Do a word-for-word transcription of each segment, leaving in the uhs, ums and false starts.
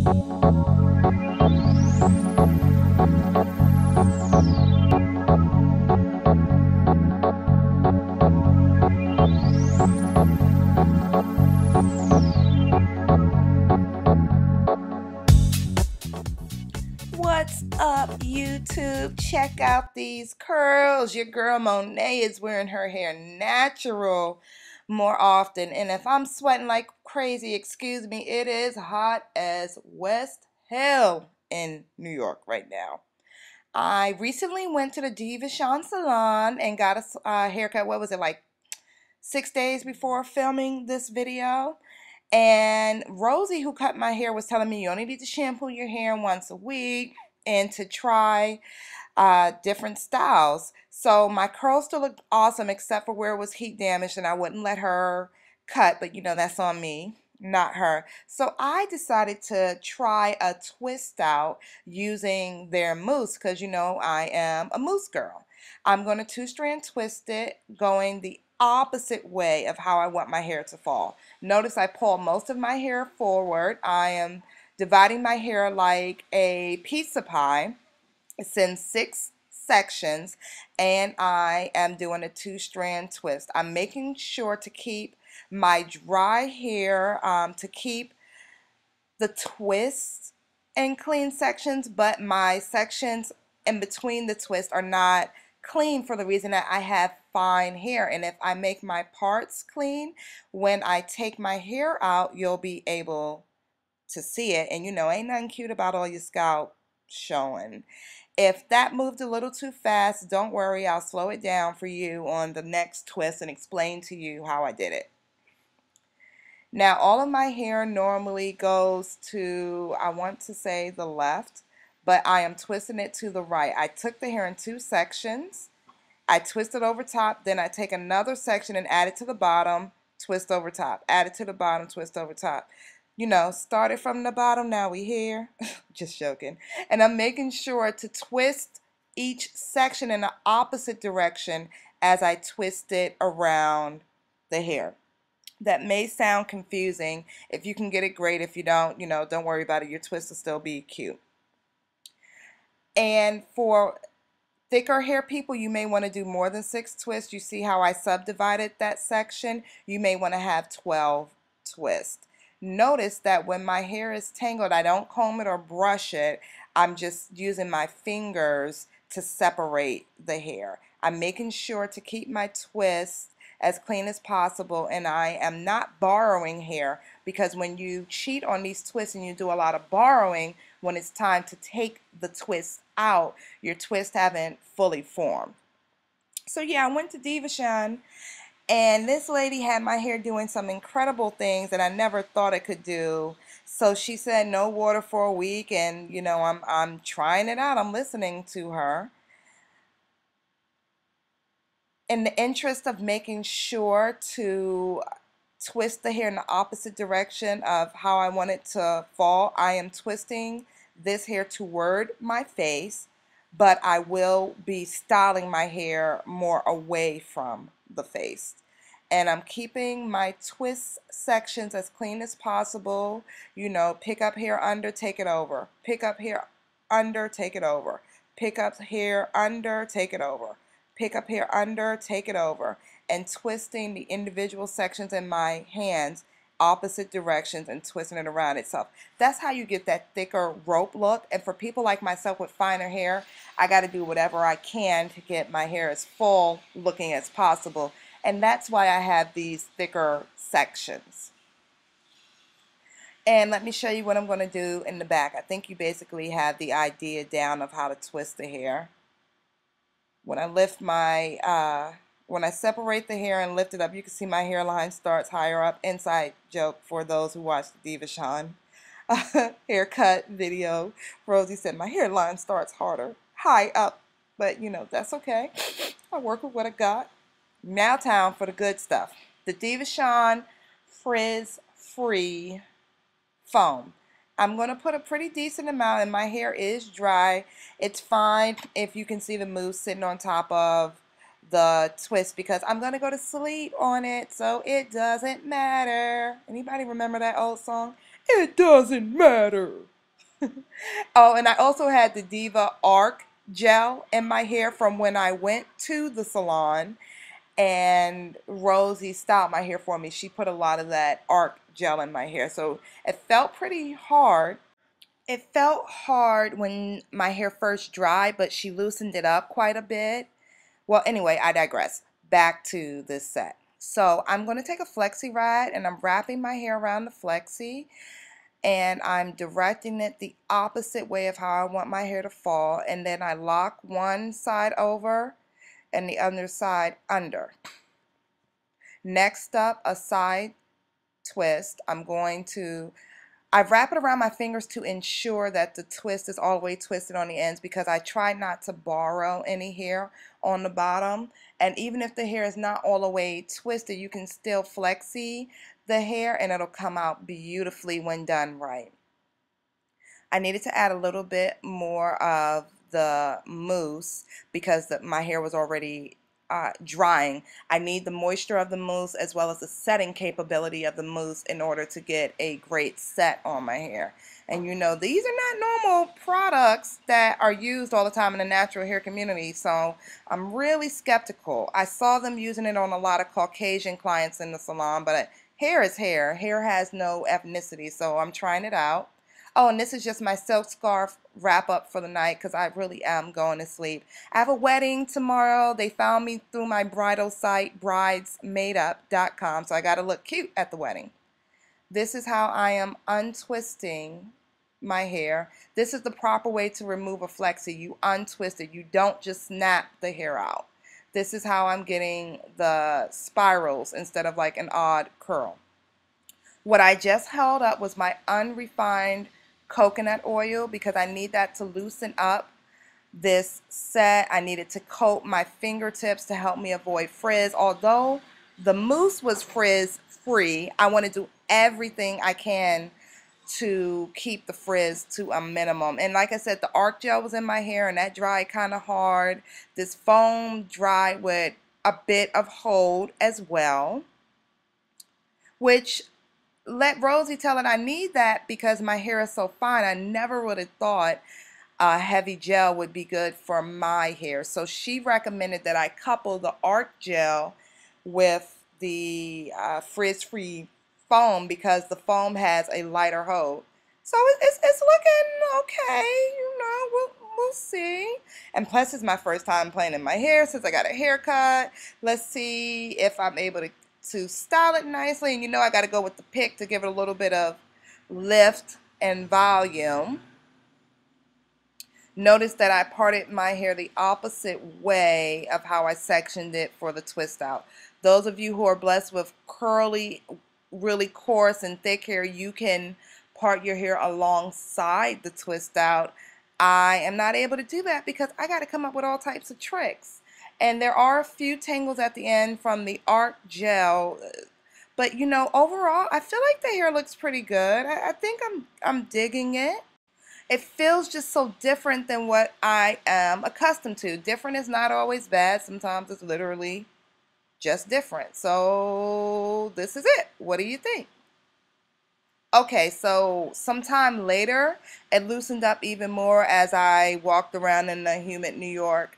What's up, YouTube? Check out these curls. Your girl Monet is wearing her hair natural more often, and if I'm sweating like crazy, excuse me, it is hot as West hell in New York right now. I recently went to the DevaChan salon and got a uh, haircut. What was it, like six days before filming this video? And Rosie, who cut my hair, was telling me you only need to shampoo your hair once a week and to try uh, different styles. So my curls still looked awesome except for where it was heat damaged and I wouldn't let her cut, but you know, that's on me, not her. So I decided to try a twist out using their mousse because you know I am a mousse girl. I'm going to two strand twist it going the opposite way of how I want my hair to fall. Notice I pull most of my hair forward. I am dividing my hair like a pizza pie. It's in six sections and I am doing a two strand twist. I'm making sure to keep my dry hair, um, to keep the twists and clean sections, but my sections in between the twist are not clean for the reason that I have fine hair, and if I make my parts clean, when I take my hair out, you'll be able to see it. And you know, ain't nothing cute about all your scalp showing. If that moved a little too fast, don't worry, I'll slow it down for you on the next twist and explain to you how I did it. Now, all of my hair normally goes to, I want to say the left, but I am twisting it to the right. I took the hair in two sections. I twist it over top, then I take another section and add it to the bottom, twist over top, add it to the bottom, twist over top. You know, started from the bottom, now we here. Just joking. And I'm making sure to twist each section in the opposite direction as I twist it around the hair. That may sound confusing. If you can get it, great. If you don't, you know, don't worry about it. Your twist will still be cute. And for thicker hair people, you may want to do more than six twists. You see how I subdivided that section? You may want to have twelve twists. Notice that when my hair is tangled, I don't comb it or brush it. I'm just using my fingers to separate the hair. I'm making sure to keep my twists as clean as possible, and I am not borrowing hair, because when you cheat on these twists and you do a lot of borrowing, when it's time to take the twist out, your twists haven't fully formed. So yeah, I went to DevaChan and this lady had my hair doing some incredible things that I never thought it could do. So she said no water for a week, and you know, I'm, I'm trying it out. I'm listening to her. In the interest of making sure to twist the hair in the opposite direction of how I want it to fall, I am twisting this hair toward my face, but I will be styling my hair more away from the face. And I'm keeping my twist sections as clean as possible. You know, pick up hair under, take it over. Pick up hair under, take it over. Pick up hair under, take it over. Pick up hair under, take it over, and twisting the individual sections in my hands opposite directions and twisting it around itself. That's how you get that thicker rope look. And for people like myself with finer hair, I got to do whatever I can to get my hair as full looking as possible. And that's why I have these thicker sections. And let me show you what I'm going to do in the back. I think you basically have the idea down of how to twist the hair. When I lift my, uh, when I separate the hair and lift it up, you can see my hairline starts higher up. Inside joke for those who watch the DevaChan uh, haircut video. Rosie said my hairline starts harder, high up, but you know, that's okay. I work with what I got. Now time for the good stuff. The DevaChan Frizz Free Foam. I'm going to put a pretty decent amount, and my hair is dry. It's fine if you can see the mousse sitting on top of the twist, because I'm going to go to sleep on it, so it doesn't matter. Anybody remember that old song? It doesn't matter. Oh, and I also had the Deva Arc Gel in my hair from when I went to the salon and Rosie styled my hair for me. She put a lot of that Arc Gel in my hair, so it felt pretty hard. It felt hard when my hair first dried, but she loosened it up quite a bit. Well, anyway, I digress. Back to this set. So I'm going to take a flexi rod, and I'm wrapping my hair around the flexi, and I'm directing it the opposite way of how I want my hair to fall, and then I lock one side over and the other side under. Next up, a side twist. I'm going to, I wrap it around my fingers to ensure that the twist is all the way twisted on the ends, because I try not to borrow any hair on the bottom. And even if the hair is not all the way twisted, you can still flexi the hair and it'll come out beautifully when done right. I needed to add a little bit more of the mousse because the, my hair was already uh, drying. I need the moisture of the mousse as well as the setting capability of the mousse in order to get a great set on my hair. And you know, these are not normal products that are used all the time in the natural hair community, so I'm really skeptical. I saw them using it on a lot of Caucasian clients in the salon, but hair is hair. Hair has no ethnicity, so I'm trying it out. Oh, and this is just my silk scarf wrap up for the night because I really am going to sleep. I have a wedding tomorrow. They found me through my bridal site, brides made up dot com, so I got to look cute at the wedding. This is how I am untwisting my hair. This is the proper way to remove a flexi. You untwist it. You don't just snap the hair out. This is how I'm getting the spirals instead of like an odd curl. What I just held up was my unrefined coconut oil because I need that to loosen up this set. I needed to coat my fingertips to help me avoid frizz. Although the mousse was frizz free, I want to do everything I can to keep the frizz to a minimum. And like I said, the Arc Gel was in my hair and that dried kind of hard. This foam dried with a bit of hold as well, which let Rosie tell it I need that because my hair is so fine. I never would have thought a heavy gel would be good for my hair. So she recommended that I couple the Arc Gel with the uh, frizz-free foam because the foam has a lighter hold. So it's, it's looking okay, you know, we'll, we'll see. And plus it's my first time playing in my hair since I got a haircut. Let's see if I'm able to to style it nicely, and you know I got to go with the pick to give it a little bit of lift and volume. Notice that I parted my hair the opposite way of how I sectioned it for the twist out. Those of you who are blessed with curly, really coarse and thick hair, you can part your hair alongside the twist out. I am not able to do that because I got to come up with all types of tricks. And there are a few tangles at the end from the Arc Gel, but you know, overall, I feel like the hair looks pretty good. I, I think I'm I'm digging it. It feels just so different than what I am accustomed to. Different is not always bad. Sometimes it's literally just different. So this is it. What do you think? Okay, so sometime later, it loosened up even more as I walked around in the humid New York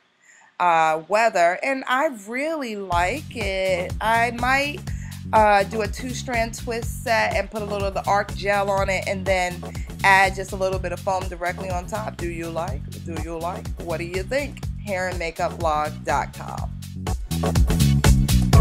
Uh, weather, and I really like it. I might uh, do a two-strand twist set and put a little of the Arc Gel on it and then add just a little bit of foam directly on top. Do you like? Do you like? What do you think? hair and makeup vlog dot com